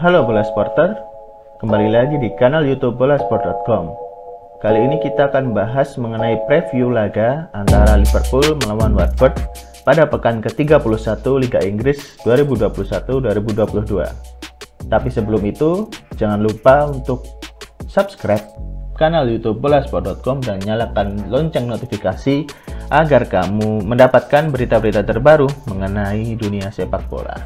Halo Bolasporter, kembali lagi di kanal YouTube Bolasport.com. Kali ini kita akan bahas mengenai preview laga antara Liverpool melawan Watford pada pekan ke-31 Liga Inggris 2021-2022. Tapi sebelum itu, jangan lupa untuk subscribe kanal YouTube Bolasport.com dan nyalakan lonceng notifikasi agar kamu mendapatkan berita-berita terbaru mengenai dunia sepak bola.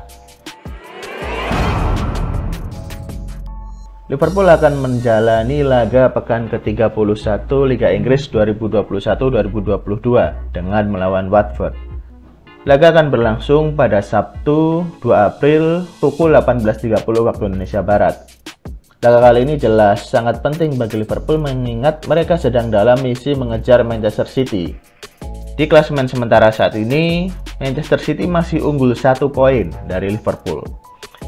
Liverpool akan menjalani laga pekan ke-31 Liga Inggris 2021-2022 dengan melawan Watford. Laga akan berlangsung pada Sabtu 2 April pukul 18.30 waktu Indonesia Barat. Laga kali ini jelas sangat penting bagi Liverpool mengingat mereka sedang dalam misi mengejar Manchester City. Di klasemen sementara saat ini, Manchester City masih unggul 1 poin dari Liverpool.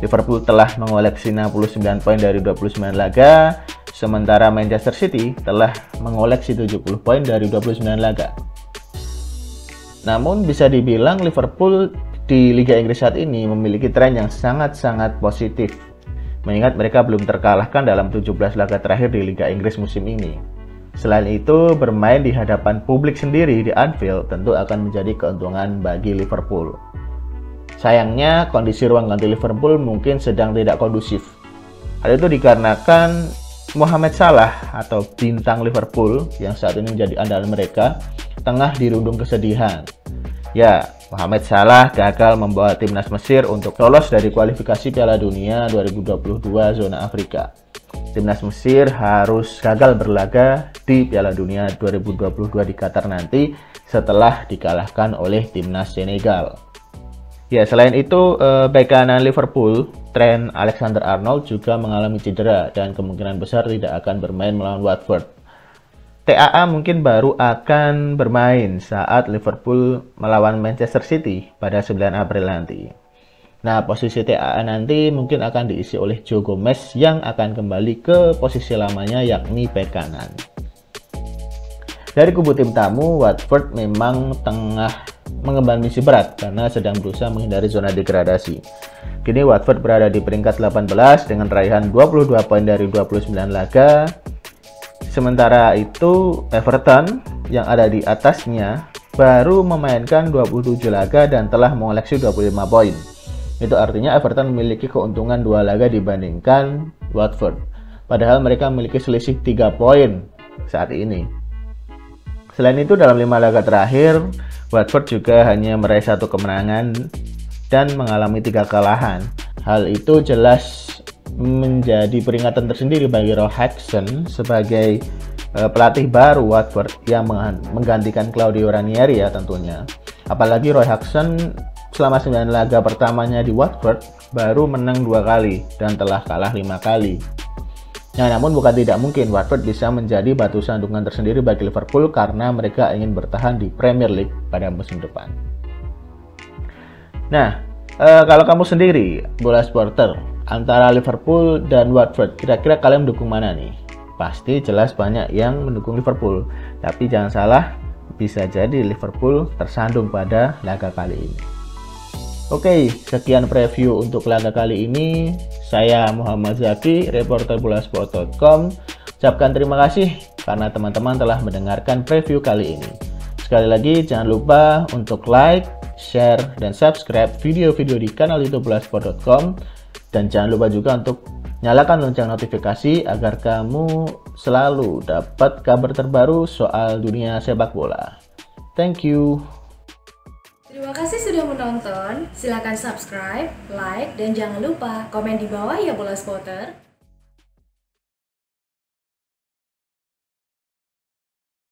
Liverpool telah mengoleksi 69 poin dari 29 laga, sementara Manchester City telah mengoleksi 70 poin dari 29 laga. Namun bisa dibilang Liverpool di Liga Inggris saat ini memiliki tren yang sangat-sangat positif, mengingat mereka belum terkalahkan dalam 17 laga terakhir di Liga Inggris musim ini. Selain itu, bermain di hadapan publik sendiri di Anfield tentu akan menjadi keuntungan bagi Liverpool. Sayangnya, kondisi ruang ganti Liverpool mungkin sedang tidak kondusif. Hal itu dikarenakan Mohamed Salah atau bintang Liverpool yang saat ini menjadi andalan mereka tengah dirundung kesedihan. Ya, Mohamed Salah gagal membawa Timnas Mesir untuk lolos dari kualifikasi Piala Dunia 2022 zona Afrika. Timnas Mesir harus gagal berlaga di Piala Dunia 2022 di Qatar nanti setelah dikalahkan oleh Timnas Senegal. Ya, selain itu, bek kanan Liverpool, Trent Alexander Arnold juga mengalami cedera dan kemungkinan besar tidak akan bermain melawan Watford. TAA mungkin baru akan bermain saat Liverpool melawan Manchester City pada 9 April nanti. Nah, posisi TAA nanti mungkin akan diisi oleh Joe Gomez yang akan kembali ke posisi lamanya yakni bek kanan. Dari kubu tim tamu, Watford memang tengah mengemban misi berat karena sedang berusaha menghindari zona degradasi. Kini Watford berada di peringkat 18 dengan raihan 22 poin dari 29 laga. Sementara itu, Everton yang ada di atasnya baru memainkan 27 laga dan telah mengoleksi 25 poin. Itu artinya Everton memiliki keuntungan 2 laga dibandingkan Watford. Padahal mereka memiliki selisih 3 poin saat ini. Selain itu, dalam 5 laga terakhir, Watford juga hanya meraih 1 kemenangan dan mengalami 3 kekalahan. Hal itu jelas menjadi peringatan tersendiri bagi Roy Hodgson sebagai pelatih baru Watford yang menggantikan Claudio Ranieri ya tentunya. Apalagi Roy Hodgson selama 9 laga pertamanya di Watford baru menang 2 kali dan telah kalah 5 kali. Nah, namun bukan tidak mungkin Watford bisa menjadi batu sandungan tersendiri bagi Liverpool karena mereka ingin bertahan di Premier League pada musim depan. Nah, kalau kamu sendiri, bola supporter, antara Liverpool dan Watford, kira-kira kalian mendukung mana nih? Pasti jelas banyak yang mendukung Liverpool, tapi jangan salah, bisa jadi Liverpool tersandung pada laga kali ini. Oke, sekian preview untuk laga kali ini. Saya Muhammad Zaki, reporter Bolasport.com. Ucapkan terima kasih karena teman-teman telah mendengarkan preview kali ini. Sekali lagi, jangan lupa untuk like, share, dan subscribe video-video di kanal YouTube Bolasport.com. Dan jangan lupa juga untuk nyalakan lonceng notifikasi agar kamu selalu dapat kabar terbaru soal dunia sepak bola. Thank you. Terima kasih sudah menonton, silakan subscribe, like, dan jangan lupa komen di bawah ya Bola Spotter.